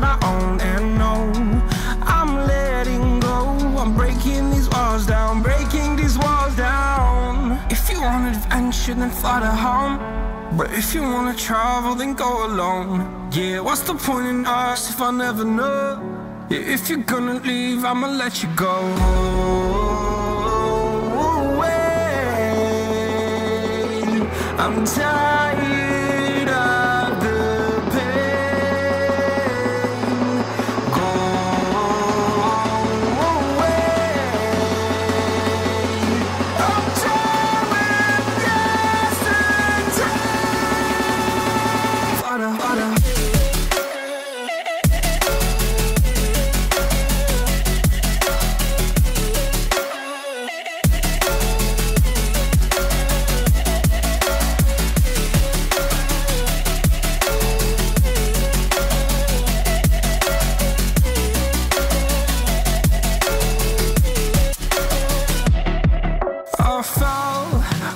that I own and know. I'm letting go, I'm breaking these walls down, breaking these walls down. If you want adventure, then fly to home. But if you want to travel, then go alone. Yeah, what's the point in us if I never know? Yeah, if you're gonna leave, I'ma let you go away. I'm tired of the pain. Go away. I'm tired of yesterday. I fell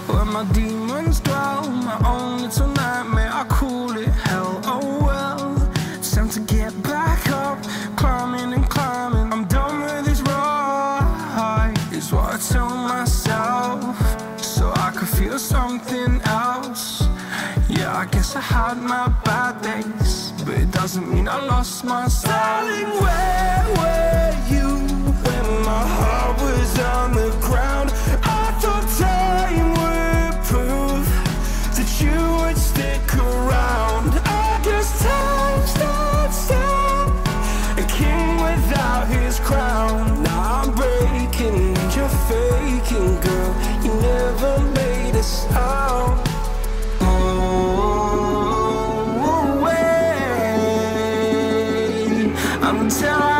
where my demons dwell. My own little nightmare, I call it hell. Oh well, it's time to get back up. Climbing and climbing, I'm done with this ride, is what I tell myself, so I could feel something else. Yeah, I guess I had my bad days, but it doesn't mean I lost my style. Where were you when my heart was on the ground? Faking, girl, you never made us out. Oh, away. I'm tired.